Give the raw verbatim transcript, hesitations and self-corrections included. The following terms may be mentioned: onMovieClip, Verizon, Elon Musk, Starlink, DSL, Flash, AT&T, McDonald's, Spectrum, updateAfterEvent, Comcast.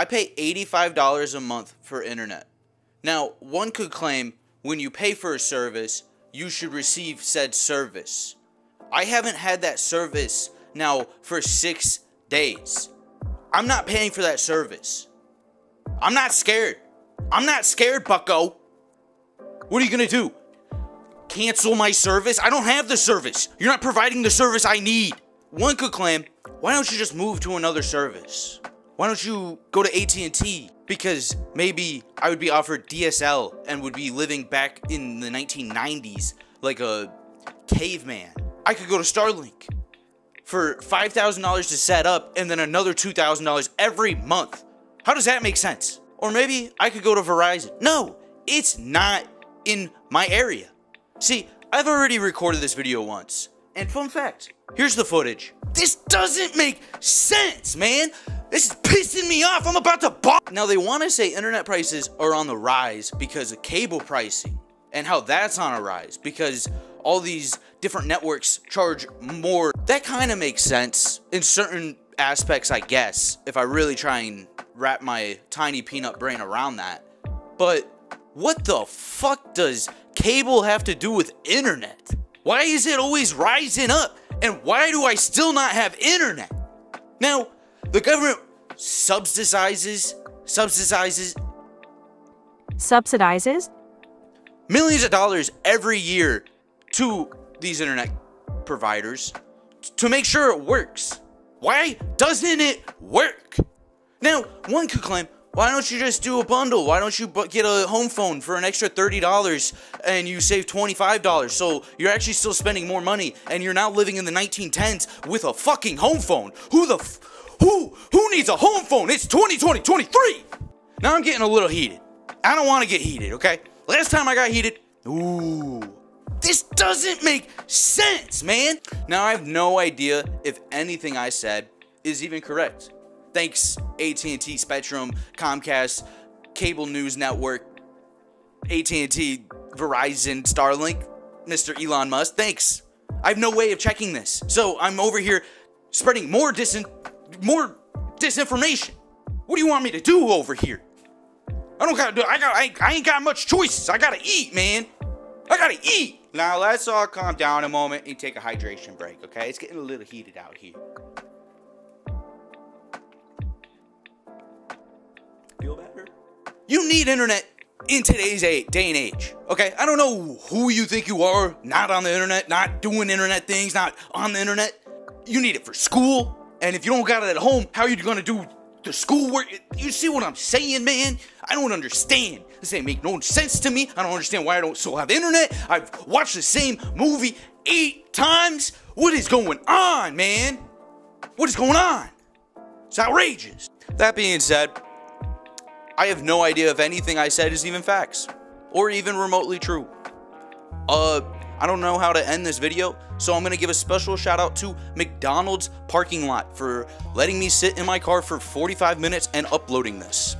I pay eighty-five dollars a month for internet. Now, one could claim when you pay for a service, you should receive said service. I haven't had that service now for six days. I'm not paying for that service. I'm not scared. I'm not scared, bucko. What are you gonna do? Cancel my service? I don't have the service. You're not providing the service I need. One could claim, why don't you just move to another service? Why don't you go to A T and T? Because maybe I would be offered D S L and would be living back in the nineteen nineties like a caveman. I could go to Starlink for five thousand dollars to set up and then another two thousand dollars every month. How does that make sense? Or maybe I could go to Verizon. No, it's not in my area. See, I've already recorded this video once. And fun fact, here's the footage. This doesn't make sense, man. This is pissing me off. I'm about to bomb. Now they want to say internet prices are on the rise because of cable pricing and how that's on a rise because all these different networks charge more. That kind of makes sense in certain aspects, I guess, if I really try and wrap my tiny peanut brain around that. But what the fuck does cable have to do with internet? Why is it always rising up? And why do I still not have internet? Now, the government subsidizes, subsidizes, subsidizes millions of dollars every year to these internet providers to make sure it works. Why doesn't it work? Now, one could claim, why don't you just do a bundle? Why don't you get a home phone for an extra thirty dollars and you save twenty-five dollars? So you're actually still spending more money and you're now living in the nineteen tens with a fucking home phone. Who the f- Who, who needs a home phone? It's twenty twenty, twenty-three. Now I'm getting a little heated. I don't want to get heated, okay? Last time I got heated, ooh, this doesn't make sense, man. Now I have no idea if anything I said is even correct. Thanks A T and T, Spectrum, Comcast, Cable News Network, A T and T, Verizon, Starlink, Mister Elon Musk, thanks. I have no way of checking this. So I'm over here spreading more disin- More disinformation. What do you want me to do over here? I don't gotta do. I got. I, I ain't got much choices. I gotta eat, man. I gotta eat. Now let's all calm down a moment and take a hydration break, okay? It's getting a little heated out here. Feel better? You need internet in today's day and age, okay? I don't know who you think you are. Not on the internet. Not doing internet things. Not on the internet. You need it for school. And if you don't got it at home, how are you gonna do the schoolwork? You see what I'm saying, man? I don't understand. This ain't make no sense to me. I don't understand why I don't still have internet. I've watched the same movie eight times. What is going on, man? What is going on? It's outrageous. That being said, I have no idea if anything I said is even facts or even remotely true. Uh... I don't know how to end this video, so I'm gonna give a special shout out to McDonald's parking lot for letting me sit in my car for forty-five minutes and uploading this.